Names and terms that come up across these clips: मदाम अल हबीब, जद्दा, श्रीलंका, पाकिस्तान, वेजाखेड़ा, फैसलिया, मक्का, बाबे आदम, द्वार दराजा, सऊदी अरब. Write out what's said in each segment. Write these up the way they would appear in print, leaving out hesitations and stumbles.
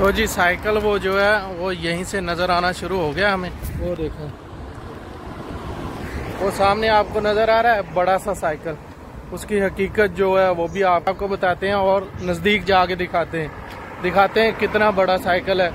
तो जी साइकिल वो जो है वो यहीं से नज़र आना शुरू हो गया हमें। वो देखो वो सामने आपको नज़र आ रहा है बड़ा सा साइकिल, उसकी हकीकत जो है वो भी आपको बताते हैं और नज़दीक जाके दिखाते हैं कितना बड़ा साइकिल है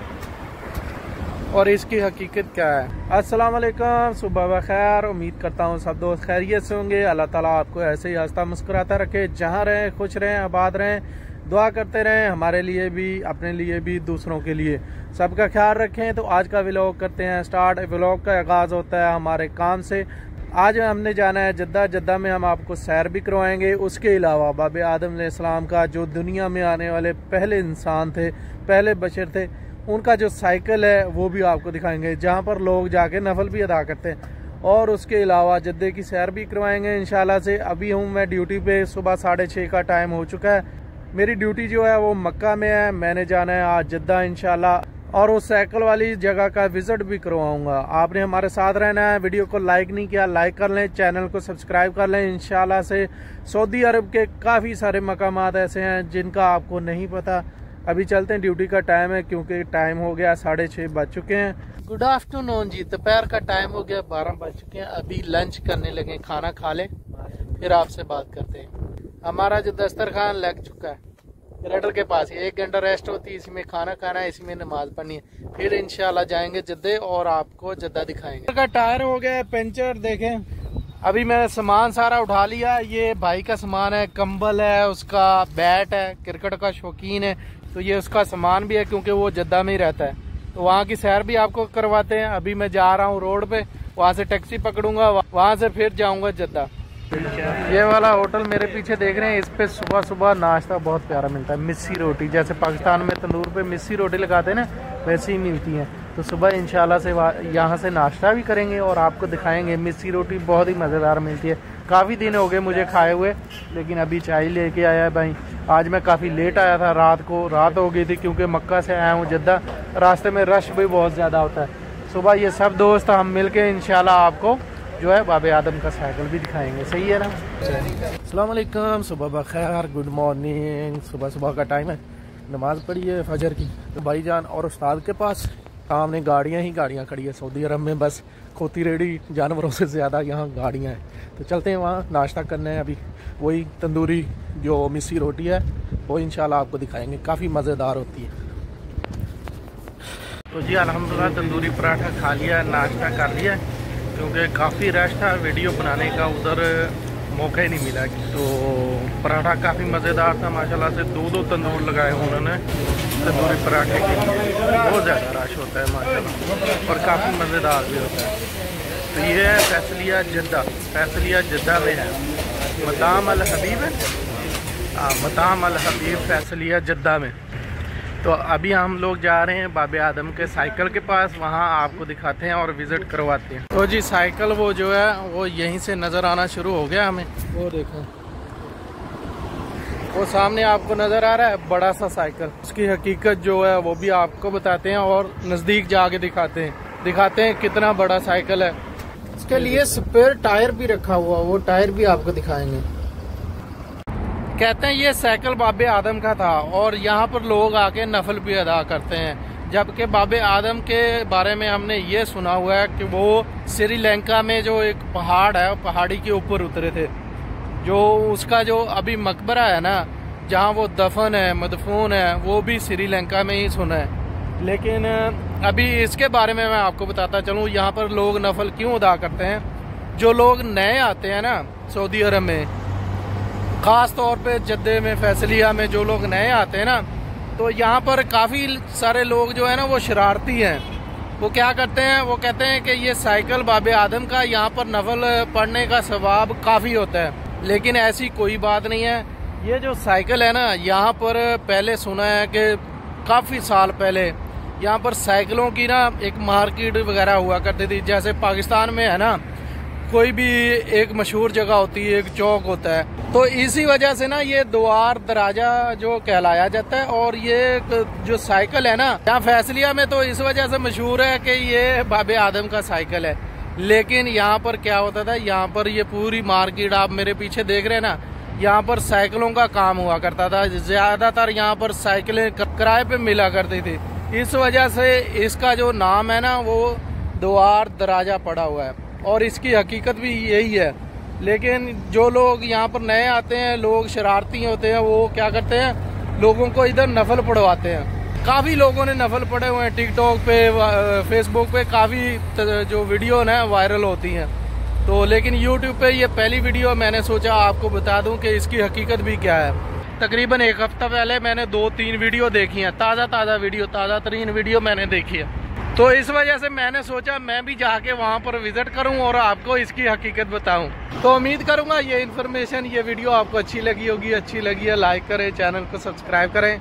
और इसकी हकीकत क्या है। अस्सलाम वालेकुम, सुबह बखैर। उम्मीद करता हूँ सब दोस्त खैरियत से होंगे। अल्लाह ताला आपको ऐसे ही हंसता मुस्कुराता रखे, जहाँ रहें खुश रहें, आबाद रहें, दुआ करते रहें हमारे लिए भी, अपने लिए भी, दूसरों के लिए, सबका ख्याल रखें। तो आज का व्लॉग करते हैं स्टार्ट। व्लॉग का आगाज़ होता है हमारे काम से। आज हमने जाना है जद्दा। जद्दा में हम आपको सैर भी करवाएंगे। उसके अलावा बाबे आदम अलैहिस्सलाम का, जो दुनिया में आने वाले पहले इंसान थे, पहले बशर थे, उनका जो साइकिल है वो भी आपको दिखाएंगे, जहाँ पर लोग जाके नफल भी अदा करते हैं। और उसके अलावा जद्दे की सैर भी करवाएंगे इंशाल्लाह से। अभी हूँ मैं ड्यूटी पे, सुबह 6:30 का टाइम हो चुका है। मेरी ड्यूटी जो है वो मक्का में है, मैंने जाना है आज जद्दा इंशाल्लाह। और उस साइकिल वाली जगह का विजिट भी करवाऊँगा। आपने हमारे साथ रहना है। वीडियो को लाइक नहीं किया, लाइक कर लें, चैनल को सब्सक्राइब कर लें। इंशाल्लाह से सऊदी अरब के काफ़ी सारे मकामात ऐसे हैं जिनका आपको नहीं पता। अभी चलते हैं, ड्यूटी का टाइम है, क्योंकि टाइम हो गया 6:30 बज चुके हैं। गुड आफ्टरनून जी, दोपहर का टाइम हो गया, 12 बज चुके हैं। अभी लंच करने लगे, खाना खा लें फिर आपसे बात करते हैं। हमारा जो दस्तरखान लग चुका है रेडर के पास ही, 1 घंटा रेस्ट होती है, इसमें खाना खाना है, इसमें नमाज पढ़नी है, फिर इंशाल्लाह जाएंगे जद्दे और आपको जद्दा दिखाएंगे। का टायर हो गया पंचर, देखें अभी मैंने सामान सारा उठा लिया। ये भाई का सामान है, कंबल है, उसका बैट है, क्रिकेट का शौकीन है तो ये उसका सामान भी है, क्योंकि वो जद्दा में ही रहता है। तो वहाँ की सैर भी आपको करवाते हैं। अभी मैं जा रहा हूँ रोड पे, वहाँ से टैक्सी पकड़ूंगा, वहाँ से फिर जाऊँगा जद्दा। ये वाला होटल मेरे पीछे देख रहे हैं, इस पे सुबह सुबह नाश्ता बहुत प्यारा मिलता है। मिस्सी रोटी, जैसे पाकिस्तान में तंदूर पे मिस्सी रोटी लगाते हैं ना, वैसे ही मिलती हैं। तो सुबह इंशाल्लाह से यहाँ से नाश्ता भी करेंगे और आपको दिखाएंगे। मिस्सी रोटी बहुत ही मज़ेदार मिलती है। काफ़ी दिन हो गए मुझे खाए हुए, लेकिन अभी चाय लेके आया है भाई। आज मैं काफ़ी लेट आया था, रात हो गई थी, क्योंकि मक्का से आया हूँ जद्दा, रास्ते में रश भी बहुत ज़्यादा होता है। सुबह ये सब दोस्त हम मिलके इंशाल्लाह आपको जो है बाबे आदम का साइकिल भी दिखाएंगे। सही है ना? अस्सलाम वालेकुम, सुबह बखैर, गुड मॉर्निंग। सुबह सुबह का टाइम है, नमाज़ पढ़ी है फजर की। तो भाईजान और उस्ताद के पास सामने गाड़ियाँ ही गाड़ियाँ खड़ी है। सऊदी अरब में बस खोती रेडी जानवरों से ज़्यादा यहाँ गाड़ियाँ हैं। तो चलते हैं वहाँ, नाश्ता करना है। अभी वही तंदूरी जो मिस्सी रोटी है वो इंशाल्लाह आपको दिखाएंगे, काफ़ी मज़ेदार होती है। तो जी अल्हम्दुलिल्लाह तंदूरी पराठा खा लिया, नाश्ता कर लिया, क्योंकि काफ़ी रश था, वीडियो बनाने का उधर मौका ही नहीं मिला। तो पराठा काफ़ी मज़ेदार था माशाल्लाह से। 2-2 तंदूर लगाए उन्होंने तंदूरी पराठे के लिए। बहुत ज़्यादा रश होता है माशाल्लाह और काफ़ी मज़ेदार भी होता है। तो ये है फैसलिया जद्दा। फैसलिया जद्दा में है, मदाम अल हबीब है, मदाम अल हबीब फैसलिया जद्दा में। तो अभी हम लोग जा रहे हैं बाबे आदम के साइकिल के पास, वहाँ आपको दिखाते हैं और विज़िट करवाते हैं। तो जी साइकिल वो जो है वो यहीं से नज़र आना शुरू हो गया हमें। वो देखो वो सामने आपको नज़र आ रहा है बड़ा सा साइकिल, उसकी हकीकत जो है वो भी आपको बताते हैं और नज़दीक जाके दिखाते हैं कितना बड़ा साइकिल है। इसके लिए स्पेयर टायर भी रखा हुआ, वो टायर भी आपको दिखाएंगे। कहते हैं ये साइकिल बाबे आदम का था और यहाँ पर लोग आके नफल भी अदा करते हैं। जबकि बाबे आदम के बारे में हमने ये सुना हुआ है कि वो श्रीलंका में जो एक पहाड़ है, पहाड़ी के ऊपर उतरे थे, जो उसका जो अभी मकबरा है ना, जहाँ वो दफन है, मदफून है, वो भी श्रीलंका में ही सुना है। लेकिन अभी इसके बारे में मैं आपको बताता चलूँ, यहाँ पर लोग नफल क्यों अदा करते हैं। जो लोग नए आते हैं ना सऊदी अरब में, ख़ास तौर पे जद्दे में, फैसलिया में, जो लोग नए आते हैं ना, तो यहाँ पर काफ़ी सारे लोग जो है ना वो शरारती हैं। वो क्या करते हैं, वो कहते हैं कि ये साइकिल बाबे आदम का, यहाँ पर नफल पढ़ने का सवाब काफ़ी होता है। लेकिन ऐसी कोई बात नहीं है। ये जो साइकिल है ना, यहाँ पर पहले सुना है कि काफ़ी साल पहले यहाँ पर साइकिलों की ना एक मार्केट वगैरह हुआ करती थी। जैसे पाकिस्तान में है ना, कोई भी एक मशहूर जगह होती है, एक चौक होता है, तो इसी वजह से ना ये द्वार दराजा जो कहलाया जाता है। और ये जो साइकिल है ना यहाँ फैसलिया में, तो इस वजह से मशहूर है कि ये बाबे आदम का साइकिल है। लेकिन यहाँ पर क्या होता था, यहाँ पर ये पूरी मार्केट, आप मेरे पीछे देख रहे हैं ना, यहाँ पर साइकिलों का काम हुआ करता था। ज़्यादातर यहाँ पर साइकिलें किराए पर मिला करती थी। इस वजह से इसका जो नाम है ना वो द्वार दराजा पड़ा हुआ है और इसकी हकीकत भी यही है। लेकिन जो लोग यहाँ पर नए आते हैं, लोग शरारती होते हैं, वो क्या करते हैं लोगों को इधर नफल पढ़वाते हैं। काफ़ी लोगों ने नफल पढ़े हुए हैं, टिकटॉक पे फेसबुक पे काफ़ी जो वीडियो ना वायरल होती हैं। तो लेकिन यूट्यूब पे ये पहली वीडियो मैंने सोचा आपको बता दूं कि इसकी हकीकत भी क्या है। तकरीबन एक हफ्ता पहले मैंने 2-3 वीडियो देखी हैं, ताज़ा तरीन वीडियो मैंने देखी है। तो इस वजह से मैंने सोचा मैं भी जाके वहाँ पर विज़िट करूँ और आपको इसकी हकीकत बताऊँ। तो उम्मीद करूँगा ये इन्फॉर्मेशन, ये वीडियो आपको अच्छी लगी होगी। अच्छी लगी है लाइक करें, चैनल को सब्सक्राइब करें।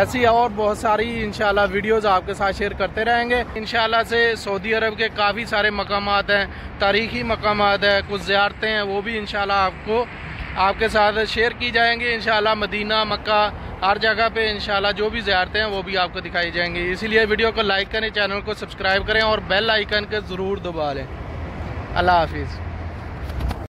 ऐसी और बहुत सारी इंशाल्लाह वीडियोस आपके साथ शेयर करते रहेंगे। इंशाल्लाह से सऊदी अरब के काफ़ी सारे मकामात हैं, तारीखी मकामात हैं, कुछ ज़ियारतें हैं, वो भी इंशाल्लाह आपके साथ शेयर की जाएंगी। इंशाल्लाह मदीना, मक्का, हर जगह पे इंशाल्लाह जो भी ज़ियारतें हैं वो भी आपको दिखाई जाएंगी। इसीलिए वीडियो को लाइक करें, चैनल को सब्सक्राइब करें और बेल आइकन को ज़रूर दबा लें। अल्लाह हाफिज़।